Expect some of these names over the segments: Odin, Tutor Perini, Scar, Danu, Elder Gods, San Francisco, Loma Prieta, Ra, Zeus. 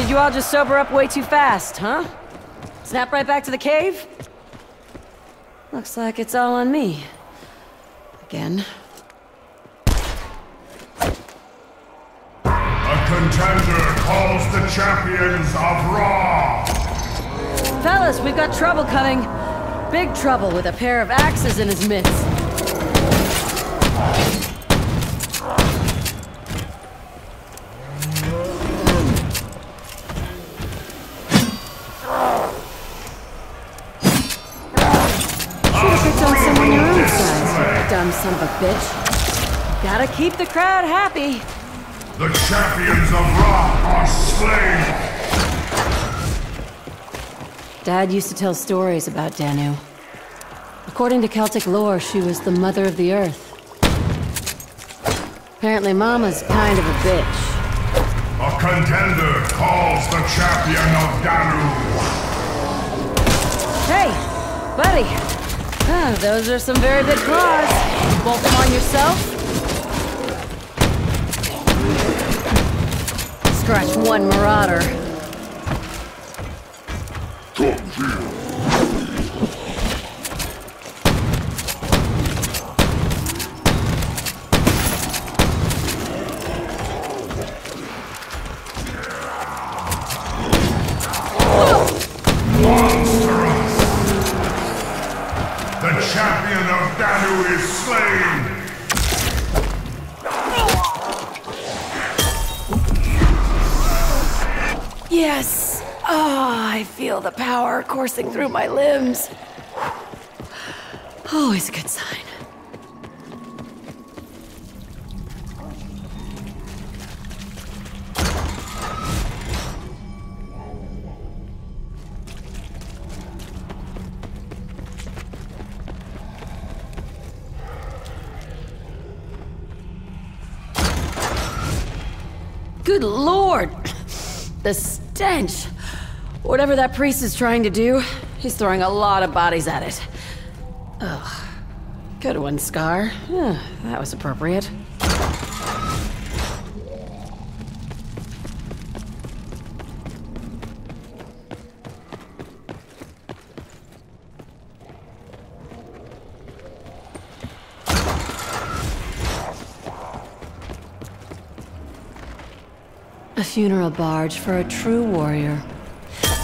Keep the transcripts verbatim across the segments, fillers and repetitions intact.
did you all just sober up way too fast, huh? Snap right back to the cave? Looks like it's all on me. Again. A contender calls the champions of Ra! Fellas, we've got trouble coming. Big trouble with a pair of axes in his midst. Son of a bitch. Gotta keep the crowd happy. The champions of Ra are slain. Dad used to tell stories about Danu. According to Celtic lore, she was the mother of the earth. Apparently Mama's kind of a bitch. A contender calls the champion of Danu. Hey, buddy. Ah, those are some very good claws. Bolt them on yourself. Scratch one marauder. Yes! Ah, oh, I feel the power coursing through my limbs. Always a good sign. Good lord! The stench! Whatever that priest is trying to do, he's throwing a lot of bodies at it. Ugh. Good one, Scar. Yeah, that was appropriate. A funeral barge for a true warrior.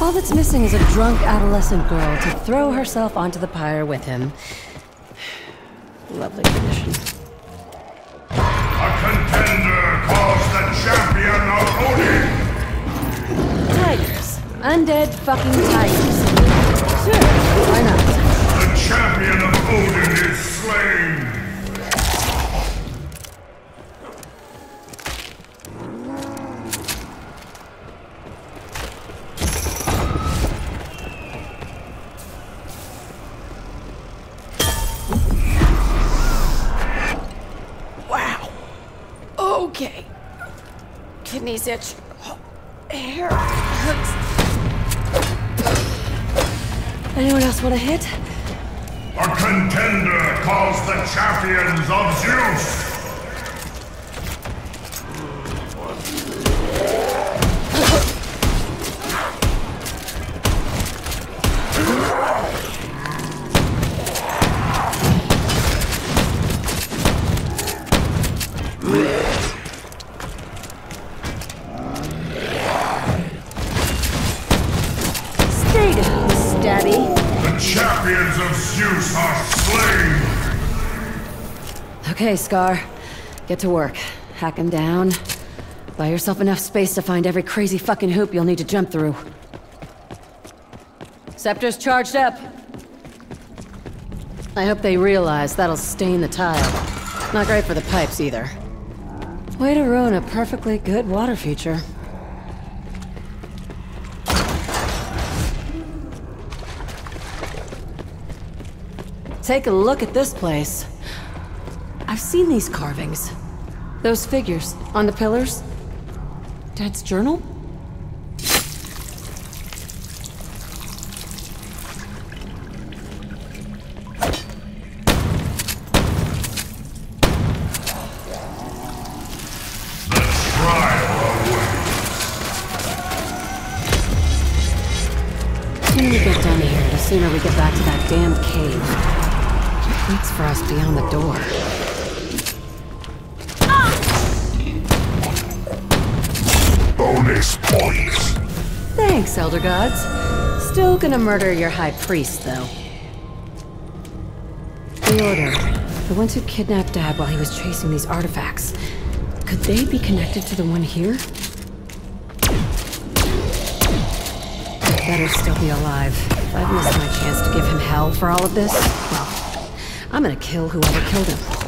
All that's missing is a drunk adolescent girl to throw herself onto the pyre with him. Lovely tradition. A contender calls the champion of Odin! Tigers. Undead fucking tigers. Sure, why not? The champion of Odin is slain! Okay. Kidneys itch. Oh, hair hurts. Anyone else want a hit? A contender calls the champions of Zeus! Okay, Scar. Get to work. Hack him down. Buy yourself enough space to find every crazy fucking hoop you'll need to jump through. Scepter's charged up. I hope they realize that'll stain the tile. Not great for the pipes, either. Way to ruin a perfectly good water feature. Take a look at this place. I've seen these carvings. Those figures on the pillars. Dad's journal? The trial awaits. sooner we get done here, the sooner we get back to that damned cave. It waits for us beyond the door. Ah! Bonus points. Thanks, Elder Gods. Still gonna murder your High Priest, though. The Order. The ones who kidnapped Dad while he was chasing these artifacts. Could they be connected to the one here? Better still be alive. If I've missed my chance to give him hell for all of this, well, I'm gonna kill whoever killed him.